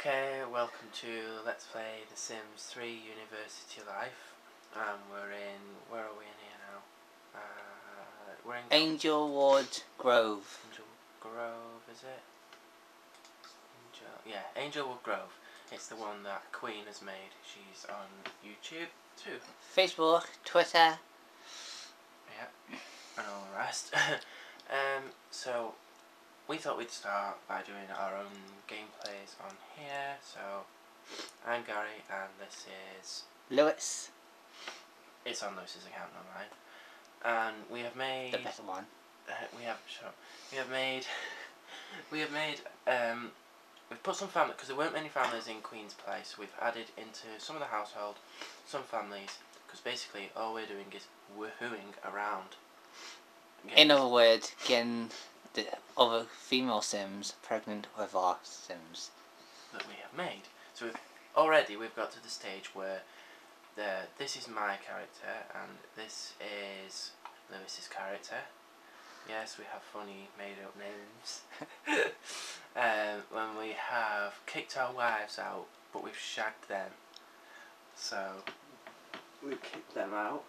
Okay, welcome to Let's Play The Sims 3 University Life, and where are we in here now? We're in Angelwood Grove. Angelwood Grove, is it? Yeah, Angelwood Grove. It's the one that Queen has made. She's on YouTube too. Facebook, Twitter. Yeah, and all the rest. So we thought we'd start by doing our own gameplays on here, so I'm Gary and this is Lewis. It's on Lewis's account, not mine. And we have made the better one. We've put some families, because there weren't many families in Queen's Place. We've added into some of the household, some families, because basically all we're doing is woohooing around. In other words, getting the other female Sims pregnant with our Sims that we have made. So we've got to the stage where this is my character and this is Lewis's character. Yes, we have funny made-up names. When we have kicked our wives out, but we've shagged them, so we've kicked them out.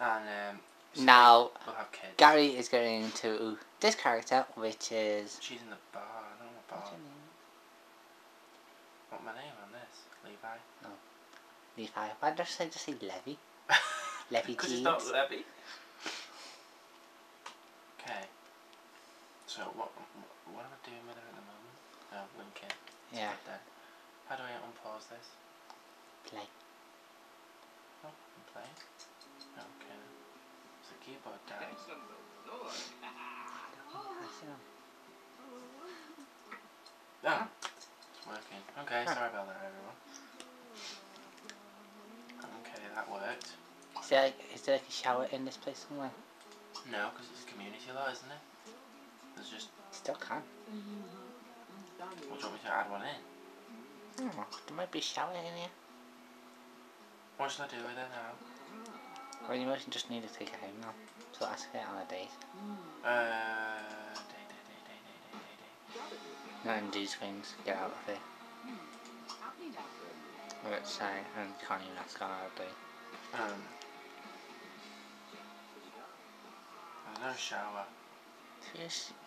And so now, we'll have kids. Gary is going into this character, which is... She's in the bar, I don't know what bar. What's my name on this? Levi? No. Levi. Why did I just say Levy? Levy Jeans. Because it's not Levy. Okay. So, what am I doing with her at the moment? Oh, Lincoln. Yeah. How do I unpause this? Play. Oh, play. Okay. It's a keyboard down. Oh, it's working. Okay, sorry about that, everyone. Okay, that worked. Is there like a shower in this place somewhere? No, because it's a community lot, isn't it? There's just... Still can. Well, do you want me to add one in? Oh, there might be a shower in here. What should I do with it now? Well, you mostly just need to take it home now. So ask it on a date. Date. Not in these things. Get out of here. Let's say, and can't even ask on a date. There's no shower.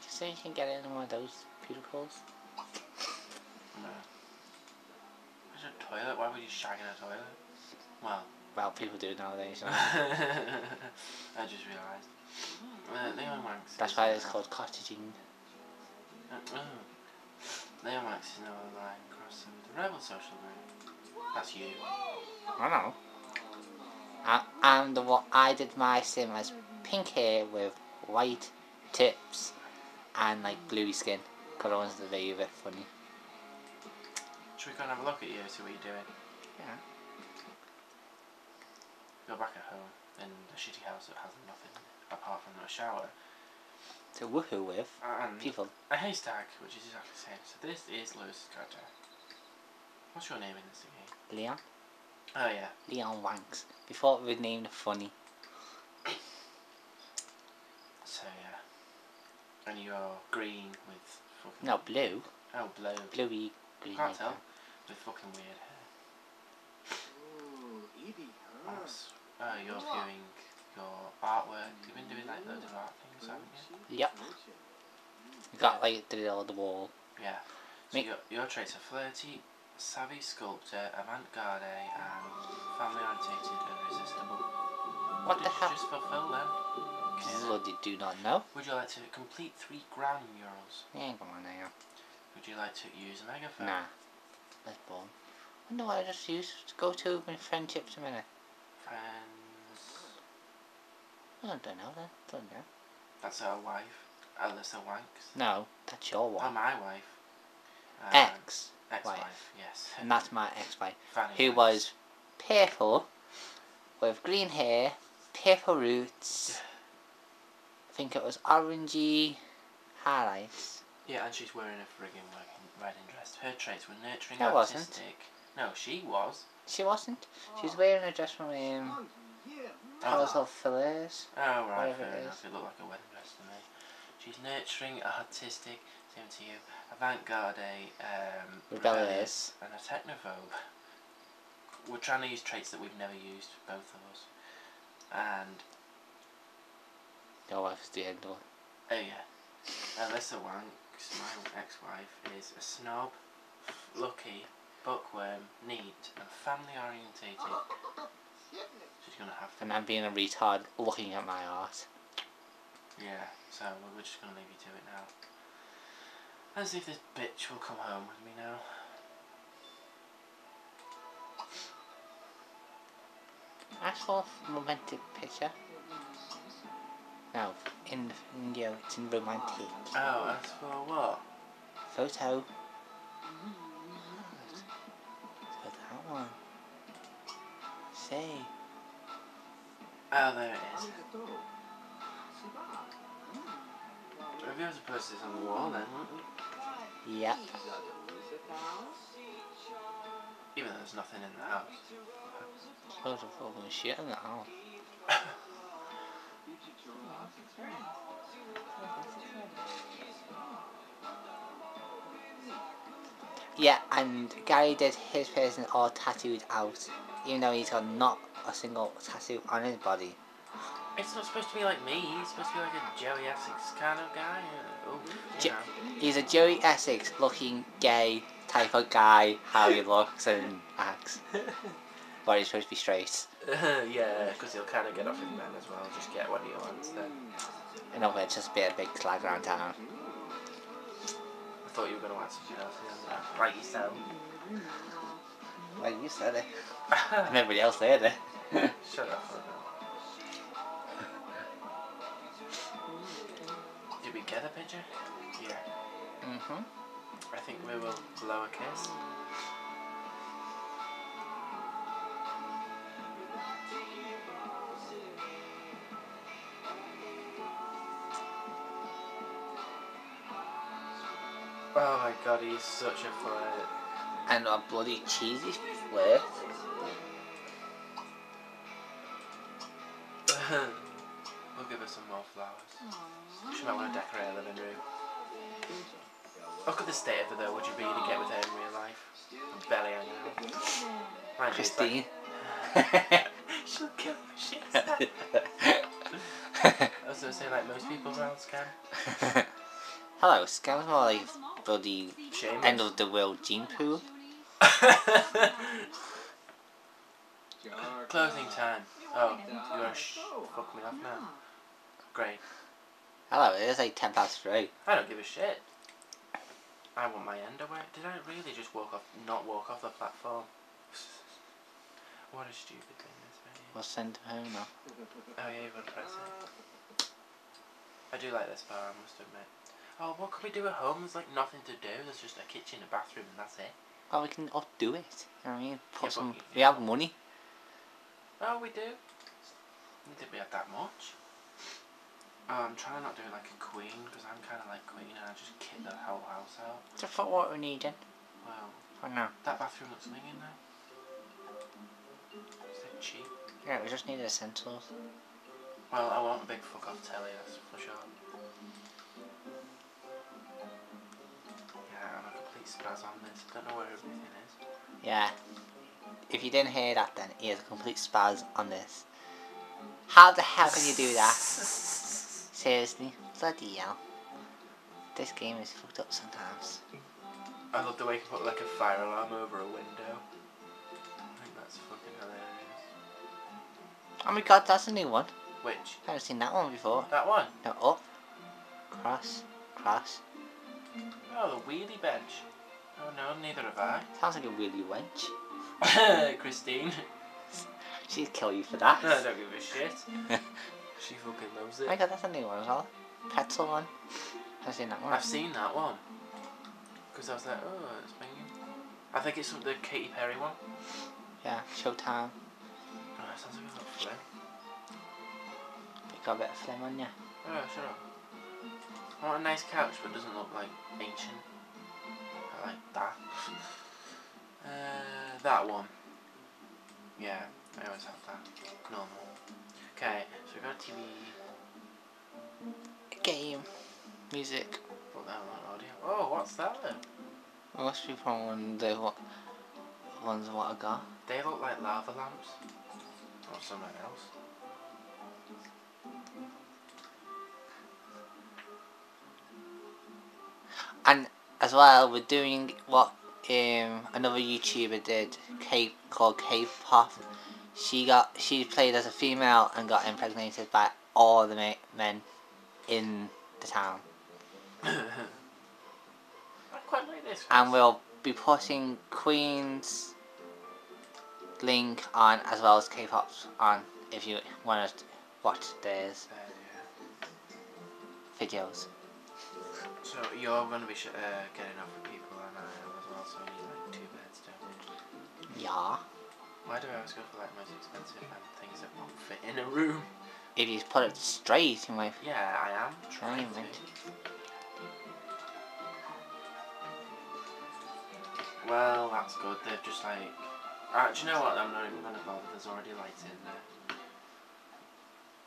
So you can get in one of those beautifuls? No. There's a toilet. Why would you shag in a toilet? Well, people do nowadays. I just realised. Leon Wanks. That's why it's called cottaging. Leon Wanks is now online across the rebel social group. That's you. I know. And what I did my sim as pink hair with white tips and like bluey skin. Because I wanted to be a bit funny. Should we go and have a look at you and see what you're doing? Yeah. Go back at home in a shitty house that has nothing apart from a shower. To woohoo with and people. A haystack, which is exactly the same. So this is Lewis's character. What's your name in this game? Leon. Oh yeah. Leon Wanks. Before we named Funny. So yeah. And you're green with fucking... No, blue. Oh, blue. Bluey green. Can't tell. With fucking weird hair. Oh, you're viewing your artwork. You've been doing like loads of art things, haven't you? Yep. You got like the wall. Yeah. So your traits are flirty, savvy sculptor, avant-garde, and family-orientated and irresistible. What the hell? Just fulfill them. Bloody do not know. Would you like to complete 3 ground murals? Yeah, come on now. Would you like to use a megaphone? Nah. Let's bomb. I wonder what I just used to go to my friendships a minute. Friends. I don't know then. Don't know. That's our wife. Alyssa Wanks. No, that's your wife. Oh, my wife. Ex-wife, yes. And that's my ex-wife. Who was purple, with green hair, purple roots. I think it was orangey highlights. Yeah, and she's wearing a friggin' wedding dress. Her traits were nurturing, artistic. No, she was. She wasn't. She was wearing a dress from Palace of Fillers. Oh, right, fair enough. It looked like a wedding dress to me. She she's nurturing, artistic, same to you, avant-garde, rebellious, and a technophobe. We're trying to use traits that we've never used, both of us. And your wife is the end one. Oh yeah. Alyssa Wanks, my ex-wife, is a snob, lucky, bookworm, neat, and family-orientated. She's gonna have to. And I'm being a retard looking at my art. Yeah, so we're just gonna leave you to it now. As if this bitch will come home with me now. Actual romantic picture. No, in India it's in romantic. Oh, that's for what? Photo. It's for that one. See. Oh, there it is. Have you ever posted this on the wall then, haven't you? Yep. Even though there's nothing in the house. Loads of fucking shit in the house. Yeah, and Gary did his person all tattooed out, even though he's got not a single tattoo on his body. It's not supposed to be like me, he's supposed to be like a Joey Essex kind of guy. Oh, he's a Joey Essex looking gay type of guy, how he looks and acts. But he's supposed to be straight. Yeah, because he'll kind of get off his men as well, just get what he wants then. And over it's just a big slag around town. I thought you were going to add something else. Right, you said it. Well, you said it. And everybody else said it. Shut up for a minute. Did we get a picture? Yeah. Mm-hmm. I think we will blow a kiss. Oh my god, he's such a flirt. And a bloody cheesy flirt. We'll give her some more flowers. Aww. She might want to decorate her living room. Look at the state of her though, would you really get with her in real life? I'm barely hanging out. Christine. Like, she'll kill me, shit. I was going to say, like most people around Scam. Hello, Scam's more like bloody Seamus. End of the world gene pool. Closing time. Oh, you want to fuck me off now? Great. Hello, it is like 3:10. I don't give a shit. I want my underwear. Did I really just walk off? Not walk off the platform? What a stupid thing this is. We'll send him home now. Oh yeah, you want to press it. I do like this bar, I must admit. Oh, what could we do at home? There's like nothing to do. There's just a kitchen, a bathroom, and that's it. Oh, we can updo it. You know what I mean? Put some. We have money. Oh, we do. Did we have that much? I'm trying to not do it like a queen because I'm kind of like queen and I just kick the whole house out. So for what we're needing? Well, for now. That bathroom looks living now. Is that cheap? Yeah, we just need essentials. Well, I want a big fuck off telly. That's for sure. Spaz on this. I don't know where everything is. Yeah. If you didn't hear that then, he is a complete spaz on this. How the hell can you do that? Seriously, bloody hell. This game is fucked up sometimes. I love the way you can put like a fire alarm over a window. I think that's fucking hilarious. Oh my god, that's a new one. Which? I haven't seen that one before. That one? No, up. Cross. Cross. Oh, the wheelie bench. Oh no, neither have I. Sounds like a wheelie wench. Christine. She'd kill you for that. No, I don't give a shit. She fucking loves it. Oh my god, that's a new one as well. Petal one. I've seen that one. I've seen that one. Because I was like, oh, it's banging. I think it's the Katy Perry one. Yeah, Showtime. Oh, that sounds like a little flim. You got a bit of flim on you. Oh, shut up. I want a nice couch, but it doesn't look like ancient. I like that. That one. Yeah, I always have that. Normal. Okay, so we've got a TV. A game. Music. Put that on audio. Oh, what's that then? It must be from when they look, ones what I got. They look like lava lamps. Or something else. And as well, we're doing what another YouTuber did, called KPopp. She played as a female and got impregnated by all the men in the town. I quite like this one. And we'll be putting Queen's link on as well as KPopp's on if you want to watch theirs videos. So you're going to be getting up with people on IL as well, so you need like 2 beds, don't you? Yeah. Why do I always go for like most expensive and things that won't fit in a room? If you put it straight, you might... Yeah, I am trying to. Well, that's good. They're just like... do you know what? I'm not even going to bother. There's already lights in there.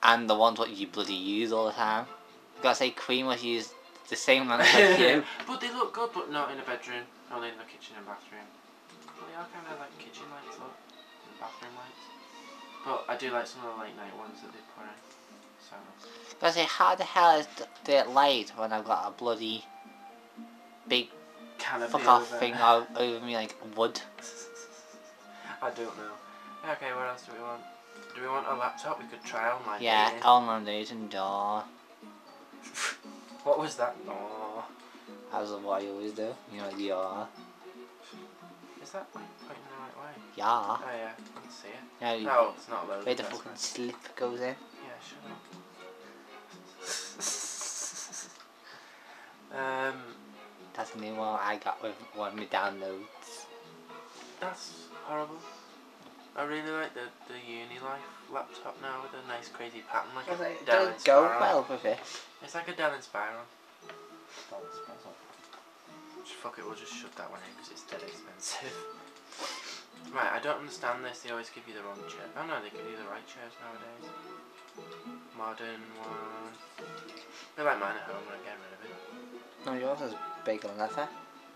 And the ones what you bloody use all the time. I've got to say, Queen was used... the same one as you. But they look good, but not in a bedroom, only in the kitchen and bathroom. Well, they are kind of like kitchen lights, look, and bathroom lights. But I do like some of the late night ones that they put in. So. I say, how the hell is that light when I've got a bloody big canopy fuck off thing over me like wood? I don't know. Okay, what else do we want? Do we want a laptop? We could try online. Yeah, online dating door. What was that? No. As what you always do. You know, yeah. Is that pointing the right way? Yeah. Oh yeah, I can see it. No, no, it's not loaded. Where the fucking slip goes in. Yeah, sure. That's the new one I got with one of my downloads. That's horrible. I really like the uni life laptop now with a nice crazy pattern like a Dell Inspiral. It does go well with it. It's like a Dell Inspiral. Fuck it, we'll just shove that one in because it's dead expensive. Right, I don't understand this. They always give you the wrong chair. Oh no, they give you the right chairs nowadays. Modern one. They're like mine at home when I get rid of it. No, yours is big and leather.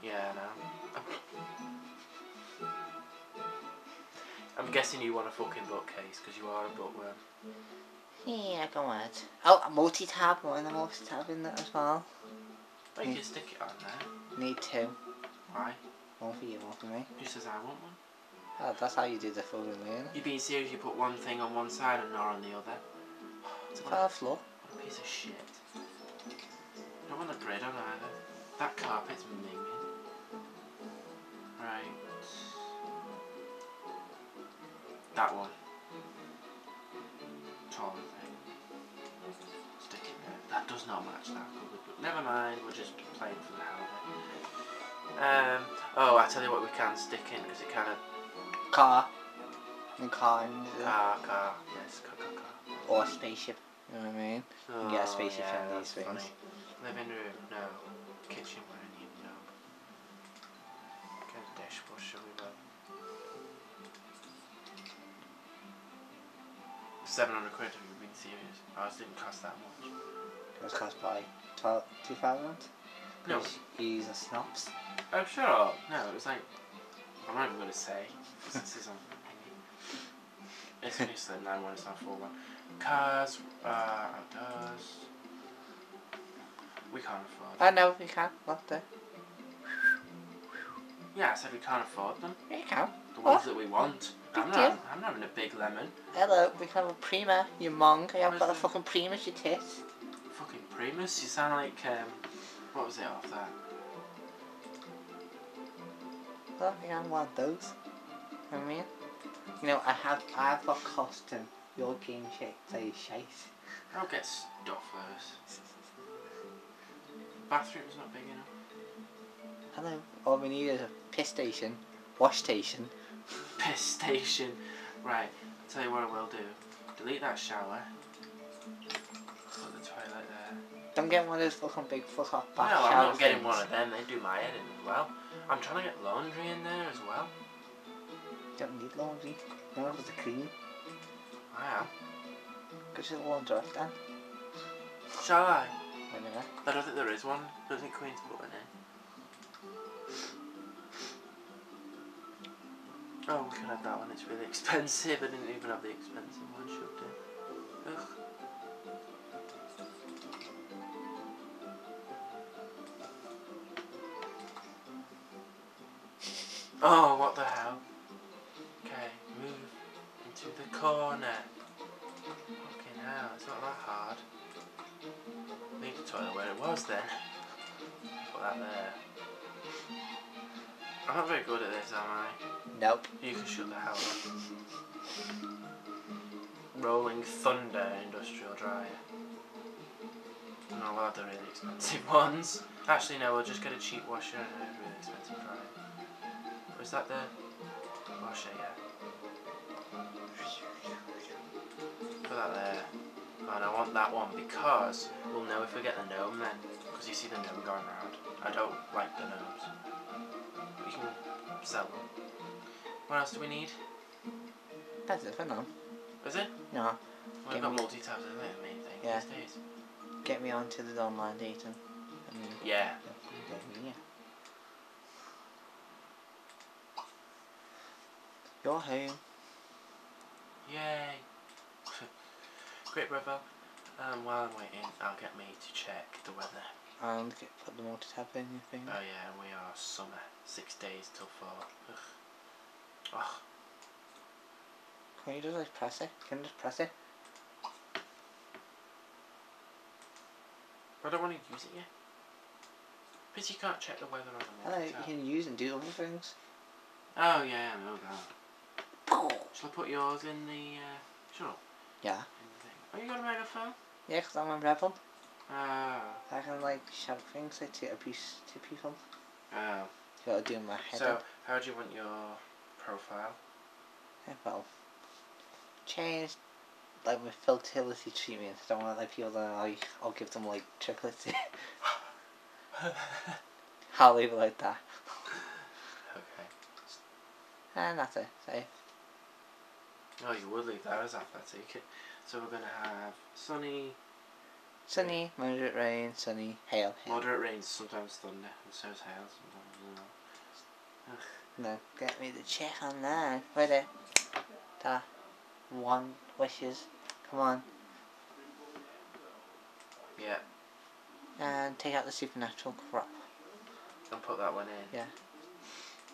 Yeah, I know. I'm guessing you want a fucking bookcase because you are a bookworm. Yeah, go ahead. Oh, a multi-tab. I want a multi-tab in that as well. Well, you can stick it on there. Need two. Why? One for you, one for me. Who says I want one? Oh, that's how you do the full room. You're being serious, you put one thing on one side and not on the other. It's a floor. What a piece of shit. I don't want a grid on either. That carpet's minging. Right. That one. Taller thing. Stick it there. That does not match that cupboard, but never mind, we're just playing for the hell of it. Oh, I tell you what we can stick in, because it kind of... Car. And car. Car. Yes, car. Or spaceship, you know what I mean? Oh, you can get a spaceship from these things. Funny. Living room, no. Kitchen, where I need no. Get a dishwasher, we got. 700 quid, if you've been serious. Ours didn't cost that much. It was cost by 2,000? No. He's a snobs. Oh, shut up. No, it was like... I'm not even going to say. This is on... It's a new slim line one, it's not a full one. Cars, outdoors... We can't afford them. Oh, no, we can. Not there. Yeah, I said we can't afford them. You can. The ones that we want. I'm not having a big lemon. Hello, we can have a Prima, you mong. I haven't got a fucking Primus, you tit. Fucking Primus? You sound like, what was it off that? I don't think I want those. You know what I mean? You know, I've got custom. Your game shit, say shite. I'll get stuff first. Bathroom's not big enough. Hello, all we need is a piss station, wash station. Piss station. Right, I'll tell you what I will do. Delete that shower. Put the toilet there. Don't get one of those fucking big fuck off bath showers. No, I'm not getting one of them. They do my head in as well. I'm trying to get laundry in there as well. You don't need laundry. No one's to clean. I am. Go to the laundrette then. Shall I? anyway. I don't think there is one. There's a Queen's button in. Oh, we could have that one, it's really expensive. I didn't even have the expensive one, should do. Ugh. Oh, what the hell? Okay, move into the corner. Fucking hell, it's not that hard. Leave the toilet where it was then. Put that there. I'm not very good at this, am I? Nope. You can shut the hell up. Rolling Thunder Industrial Dryer. I'm not allowed the really expensive ones. Actually, no, we'll just get a cheap washer and a really expensive dryer. Is that the washer? Yeah. Put that there. And I want that one because we'll know if we get the gnome then. Because you see the gnome going around. I don't like the gnomes. We can sell them. What else do we need? That's it for now. Is it? No. We've got multi-tabs, isn't it? The main thing these days. Get me onto the online data. Yeah. Yeah. You're home. Yay. Great brother. While I'm waiting, I'll get me to check the weather. And get, put the multi-tab in your finger. Oh yeah, we are summer. 6 days till fall. Ugh. Oh. Can you just like press it? Can you just press it? I don't want to use it yet. But you can't check the weather on the multi-tab. You can use and do other things. Oh yeah, I know that. Shall I put yours in the sure? Yeah. Oh, you got a megaphone? Yeah, because I'm a rebel. Oh. I can like shout things like to people. Oh. You gotta do my head. So, how do you want your profile? Yeah, well, change like my fertility treatment. I don't want to let people know. I'll give them like chocolates. I'll leave it like that. Okay. And that's it. Safe. Oh, you would leave that as athletic. So we're going to have sunny... Sunny, moderate rain, sunny, hail, hail. Moderate rain, sometimes thunder, and so is hail, sometimes. Ugh. No, get me the check on that. Wait there. Ta. One wishes. Come on. Yeah. And take out the supernatural crap. And put that one in. Yeah.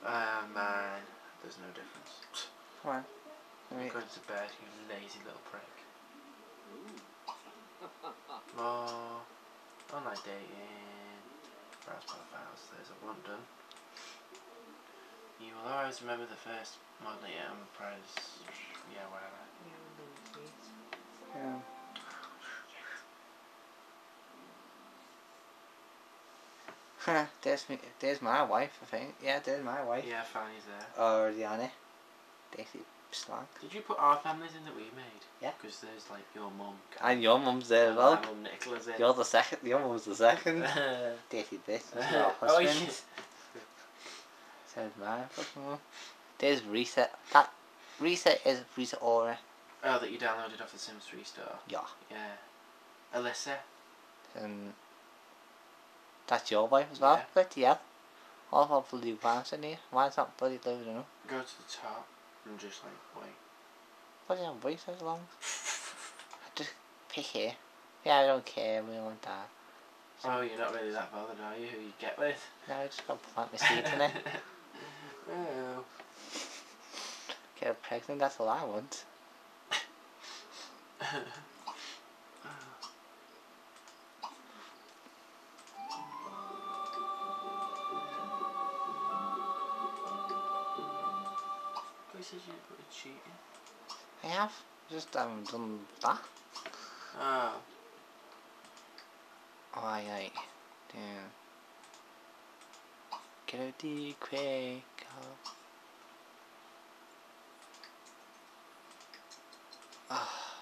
Ah, man. There's no difference. Come on. I'm going to bed, you lazy little prick. More online dating. Browse profiles. There's a one done. You will always remember the first model at Enterprise. Yeah, whatever. Yeah. Huh, there's my wife, I think. Yeah, there's my wife. Yeah, Fanny's there. Or Diana. Daisy. Slang. Did you put our families in that we made? Yeah. Because there's like your mum. And your mum's there as well. My mum Nicola's in. You're the second. Your mum's the second. Dated this. Our husband. Oh, yeah. Sounds my fucking mum. There's Reset. That Reset is Reset Aura. Oh, that you downloaded off the Sims 3 store. Yeah. Yeah. Alyssa. That's your wife as well. Good, yeah. All of our bloody wives in here. Mine's not bloody loading up. Go to the top. I'm just like, wait. Why do you have to wait so long? I just pick here. Yeah, I don't care, we don't want that. So oh, you're not really that bothered, are you? Who you get with? No, I just got to plant my seeds in it. Oh. Get her pregnant, that's all I want. Cheating. I have. Just haven't done that. Oh. Aye. Damn. Get out the quick. Ah,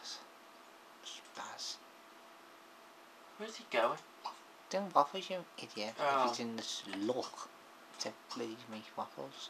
spaz. Where's he going? Don't waffles, you idiot. Oh. If he's in the slug to please make waffles.